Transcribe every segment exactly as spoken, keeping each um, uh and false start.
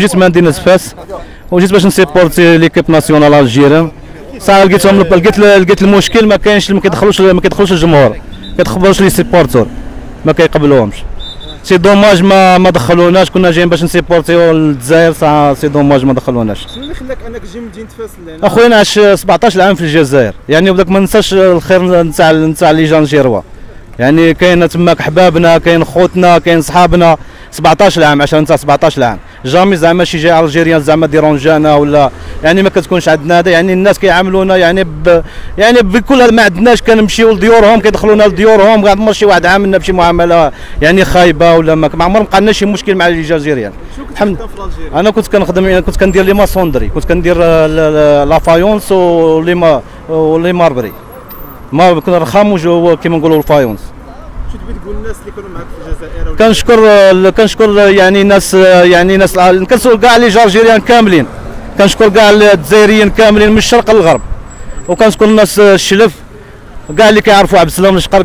جيت مدينة فاس وجيت باش نسيبورتي ليكيب ناسيونال الجيريان. ساعة لقيتهم لقيت لقيت المشكل ما كاينش، ما كيدخلوش ما كيدخلوش الجمهور، ما كيدخلوش لي سيبورتور، ما كيقبلوهمش. سي دوماج ما ما دخلوناش، كنا جايين باش نسيبورتيو الجزائر. ساعة سي دوماج ما دخلوناش. شنو اللي خلاك انك جي مدينة فاس لهنا؟ اخويا انا عشت سبعطاش عام في الجزائر، يعني بداك ما ننساش الخير نتاع نتاع لي جان جيروا. يعني كاين تماك حبابنا، كاين خوتنا، كاين صحابنا. سبعطاش عام، عشرة تاع سبعطاش عام، جامي زعما شي جاي الجيريان زعما ديرونجانا ولا يعني ما كتكونش عندنا هذا. يعني الناس كيعاملونا يعني ب يعني بكل ما عندناش، كنمشيو لديورهم كيدخلونا لديورهم. غير شي واحد عاملنا بشي معامله يعني خايبه ولا ما عمر ما بقالنا شي مشكل مع الجزائريين. الحمد لله انا كنت كنخدم، يعني كنت كندير لي ماسوندري، كنت كندير لا فايونس ولي ما ولي ماربري، ما كنا رخام وكيما نقولوا الفايونس. شنو تبغي تقول الناس اللي كانوا معك في الجزائر؟ كنشكر كنشكر يعني ناس يعني ناس كنشكر كاع لي جارجيريان كاملين، كنشكر كاع الجزائريين كاملين من الشرق للغرب، وكنشكر الناس الشلف كاع اللي كيعرفوا عبد السلام الشقر.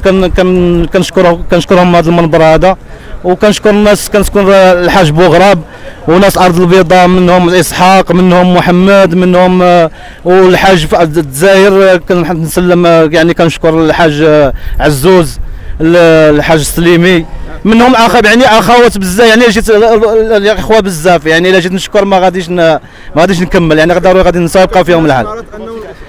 كنشكرهم كنشكرهم هذا المنبر هذا، وكنشكر الناس كنشكر الحاج بوغراب وناس ارض البيضاء، منهم اسحاق، منهم محمد، منهم والحاج في الجزائر. كنسلم يعني كنشكر الحاج عزوز، الحاج السليمي، منهم اخا يعني اخوات بزاف. يعني جيت الاخوه بزاف، يعني الا جيت نشكر ما غاديش ما غاديش نكمل، يعني ضروري غادي نسابقى فيهم الحال.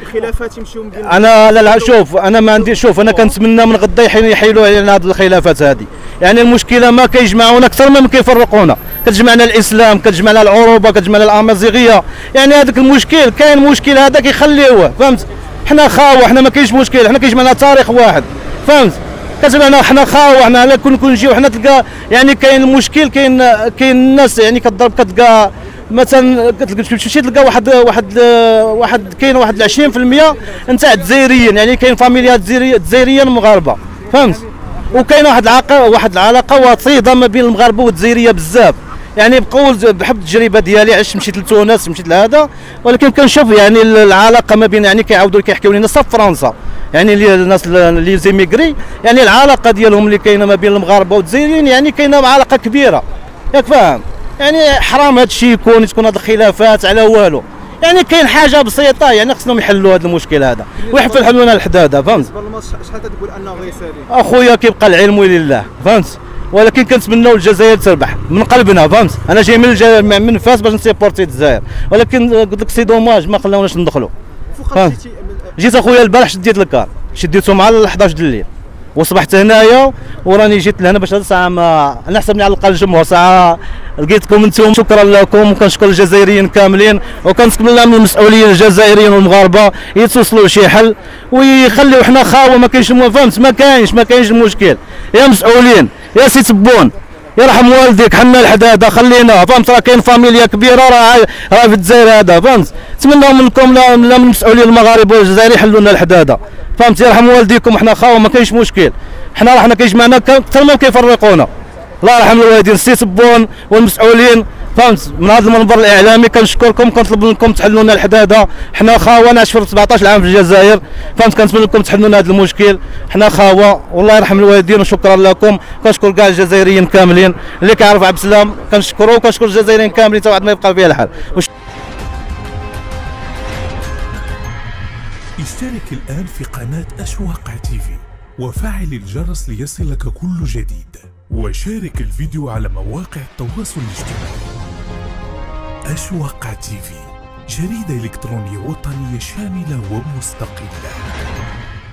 الخلافات يمشيو من بين انا لا لا شوف انا ما عندي شوف انا كنتمنى من غدا يحيلوا علينا هذه الخلافات هذه. يعني المشكله ما كيجمعونا اكثر ما كيفرقونا، كتجمعنا الاسلام، كتجمعنا العروبه، كتجمعنا الامازيغيه. يعني هذاك المشكل كاين مشكل هذا كيخليوه، فهمت؟ حنا خاوه، حنا ما كاينش مشكل، حنا كيجمعنا تاريخ واحد، فهمت؟ كتبعنا حنا خاوه، حنا على كون كنجيو حنا تلقى يعني كاين المشكل، كاين كاين الناس يعني كتضرب، كتلقى مثلا كتمشي تلقى واحد واحد واحد كاين واحد عشرين في المية نتاع الجزائريين، يعني كاين فاميليات جزائريين مغاربه، فهمت؟ وكاين واحد العلاقه واحد العلاقه وطيده ما بين المغاربه والجزائريه بزاف. يعني بقول بحب التجربه ديالي، عشت مشيت لتونس، مشيت لهذا، ولكن كنشوف يعني العلاقه ما بين يعني كيعاودوا كيحكيو لنا صف فرنسا، يعني الناس لي زيميغري، يعني العلاقه ديالهم اللي كاينه ما بين المغاربه والجزائريين يعني كاينه علاقه كبيره، ياك فاهم؟ يعني حرام هذا الشيء يكون تكون هذه الخلافات على والو. يعني كاين حاجه بسيطه، يعني خصهم يحلوا هذا المشكل هذا ويحلوا لنا الحداده، فهمت؟ شحال تقول انه غيسالي اخويا كيبقى العلم لله، فهمت؟ ولكن كنتمناو الجزائر تربح من قلبنا، فهمت؟ انا جاي من من فاس باش نسيبورتي الجزائر، ولكن قلت لك سي دوماج ما خلاوناش ندخلوا. جيت اخويا البارح شديت الكار، شديته مع الحداش د الليل وصبحت هنايا، وراني جيت لهنا باش هاد الساعه ما انا حسبني على القلب الجمهور. ساعه لقيتكم انتم، شكرا لكم، وكنشكر الجزائريين كاملين، وكنتمنى من المسؤولين الجزائريين والمغاربه يتوصلوا شي حل ويخليو حنا خاوه. ما كاينش، فهمت؟ ما كاينش ما كاينش المشكل. يا مسؤولين، يا سي تبون، يرحم والديك، حنا الحداده خلينا، فهمت؟ راه كاين فاميليا كبيره راه راه في الجزائر هذا، فهمت؟ نتمناو منكم لا من المسؤولين المغاربه والجزائريين يحلوا لنا الحداده، فهمت؟ يرحم والديكم، حنا خاوه ما كاينش مشكل، حنا راه حنا كيجمعنا اكثر ما كيفرقونا. الله يرحم الوالدين، سي تبون والمسؤولين، فهمت؟ من هذا المنبر الاعلامي كنشكركم، كنطلب منكم تحلوا لنا الحداده، حنا خاوه. انا عشت سبعطاش عام في الجزائر، فهمت؟ كنتمنى لكم تحلوا لنا هذا المشكل، حنا خاوه. والله يرحم الوالدين وشكرا لكم. كنشكر كاع الجزائريين كاملين، اللي كيعرف عبد السلام كنشكرو، وكنشكر الجزائريين كاملين حتى واحد ما يبقى فيها الحال. اشترك الآن في قناة آش واقع تيفي وفعل الجرس ليصلك كل جديد، وشارك الفيديو على مواقع التواصل الاجتماعي. آش واقع تيفي، جريدة إلكترونية وطنية شاملة ومستقلة.